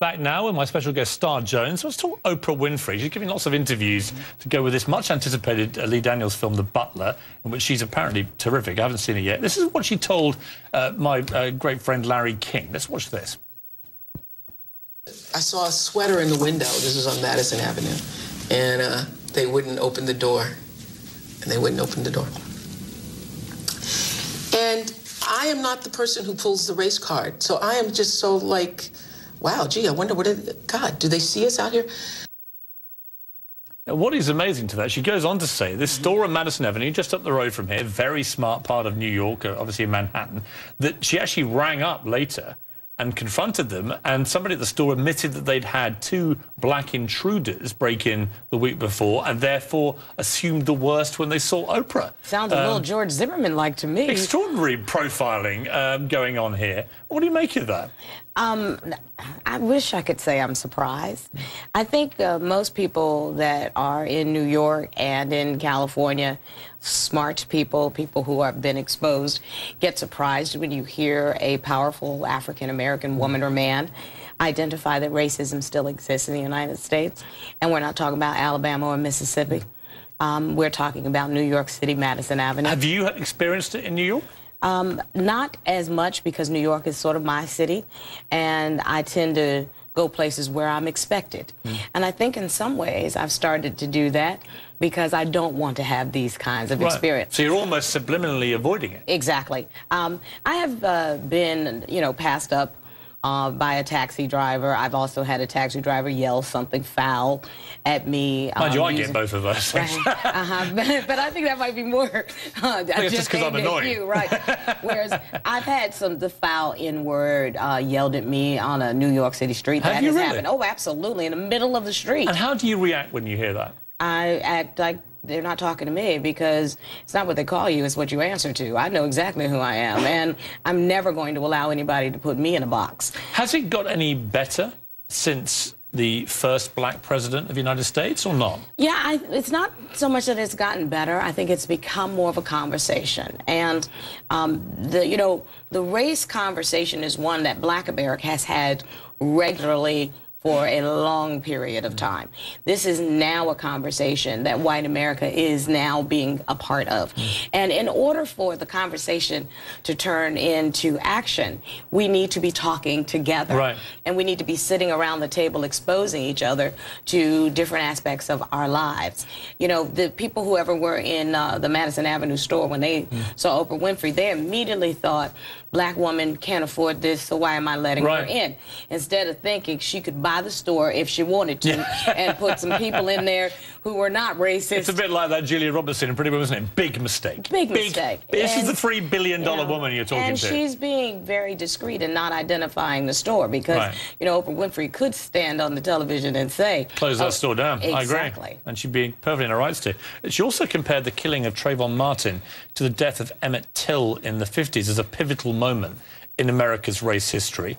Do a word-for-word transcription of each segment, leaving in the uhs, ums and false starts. Back now with my special guest, Star Jones. Let's talk Oprah Winfrey. She's giving lots of interviews to go with this much-anticipated Lee Daniels film, The Butler, in which she's apparently terrific. I haven't seen it yet. This is what she told uh, my uh, great friend Larry King. Let's watch this. I saw a sweater in the window. This was on Madison Avenue. And uh, they wouldn't open the door. And they wouldn't open the door. And I am not the person who pulls the race card. So I am just so, like... wow, gee, I wonder what it... God, do they see us out here? Now, what is amazing to that, she goes on to say, this store on Madison Avenue, just up the road from here, very smart part of New York, obviously in Manhattan, that she actually rang up later and confronted them, and somebody at the store admitted that they'd had two black intruders break in the week before and therefore assumed the worst when they saw Oprah. Sounds um, a little George Zimmerman-like to me. Extraordinary profiling um, going on here. What do you make of that? Um, I wish I could say I'm surprised. I think uh, most people that are in New York and in California, smart people, people who have been exposed, get surprised when you hear a powerful African-American woman or man identify that racism still exists in the United States. And we're not talking about Alabama or Mississippi. Um, we're talking about New York City, Madison Avenue. Have you experienced it in New York? Um, not as much, because New York is sort of my city, and I tend to go places where I'm expected. Mm. And I think in some ways I've started to do that because I don't want to have these kinds of right. experiences. So you're almost subliminally avoiding it. Exactly. Um, I have uh, been, you know, passed up uh, by a taxi driver. I've also had a taxi driver yell something foul at me. Mind um, you, I using... get both of those things. Right. uh-huh. but, but I think that might be more... Uh, just because I'm annoying. You, right. Whereas I've had some the foul N-word uh, yelled at me on a New York City street. Have that you has really? happened. Oh, absolutely, in the middle of the street. And how do you react when you hear that? I act like they're not talking to me, because it's not what they call you, it's what you answer to. I know exactly who I am, and I'm never going to allow anybody to put me in a box. Has it got any better since the first black president of the United States, or not? Yeah, I, it's not so much that it's gotten better. I think it's become more of a conversation. And, um, the you know, the race conversation is one that Black America has had regularly for a long period of time. This is now a conversation that white America is now being a part of. And in order for the conversation to turn into action, we need to be talking together. Right. And we need to be sitting around the table exposing each other to different aspects of our lives. You know, the people who ever were in uh, the Madison Avenue store, when they mm. saw Oprah Winfrey, they immediately thought, black woman can't afford this, so why am I letting right. her in? Instead of thinking she could buy the store if she wanted to yeah. and put some people in there who were not racist. It's a bit like that Julia Robertson in Pretty Woman, isn't it? Big mistake. Big, Big mistake. This and, is the three billion dollar you know, woman you're talking and to. And she's being very discreet and not identifying the store, because right. you know, Oprah Winfrey could stand on the television and say, close that oh, store down. Exactly. I agree. And she'd be perfectly in her rights to. She also compared the killing of Trayvon Martin to the death of Emmett Till in the fifties as a pivotal moment in America's race history.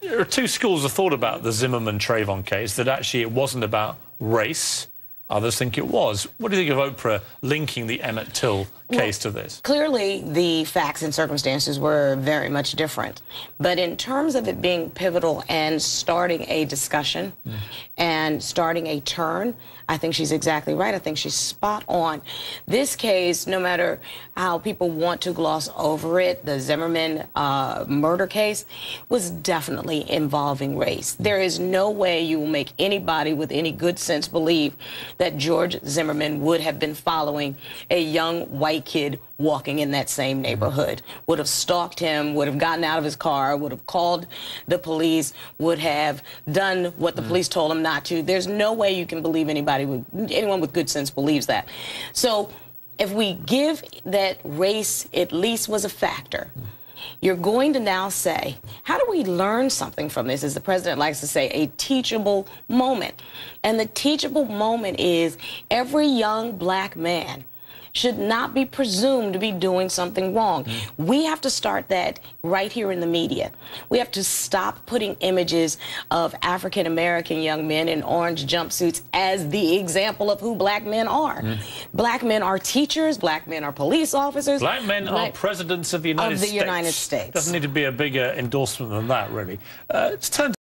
There are two schools of thought about the Zimmerman-Trayvon case, that actually it wasn't about race. Others think it was. What do you think of Oprah linking the Emmett Till case well, to this? Clearly, the facts and circumstances were very much different. But in terms of it being pivotal and starting a discussion mm. and starting a turn, I think she's exactly right. I think she's spot on. This case, no matter how people want to gloss over it, the Zimmerman uh, murder case was definitely involving race. There is no way you will make anybody with any good sense believe that George Zimmerman would have been following a young white kid walking in that same neighborhood, would have stalked him, would have gotten out of his car, would have called the police, would have done what the mm. police told him not to. There's no way you can believe anybody, with, anyone with good sense believes that. So if we give that race at least was a factor, mm. you're going to now say, how do we learn something from this? As the president likes to say, a teachable moment. And the teachable moment is every young black man should not be presumed to be doing something wrong. Mm. We have to start that right here in the media. We have to stop putting images of African-American young men in orange jumpsuits as the example of who black men are. Mm. Black men are teachers, black men are police officers. Black men black are presidents of the United of the States. United States. Doesn't need to be a bigger endorsement than that, really. Uh, it's time